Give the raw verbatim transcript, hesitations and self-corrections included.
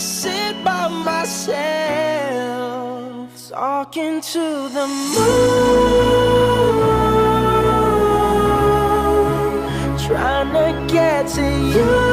sit by myself, talking to the moon, trying to get to you.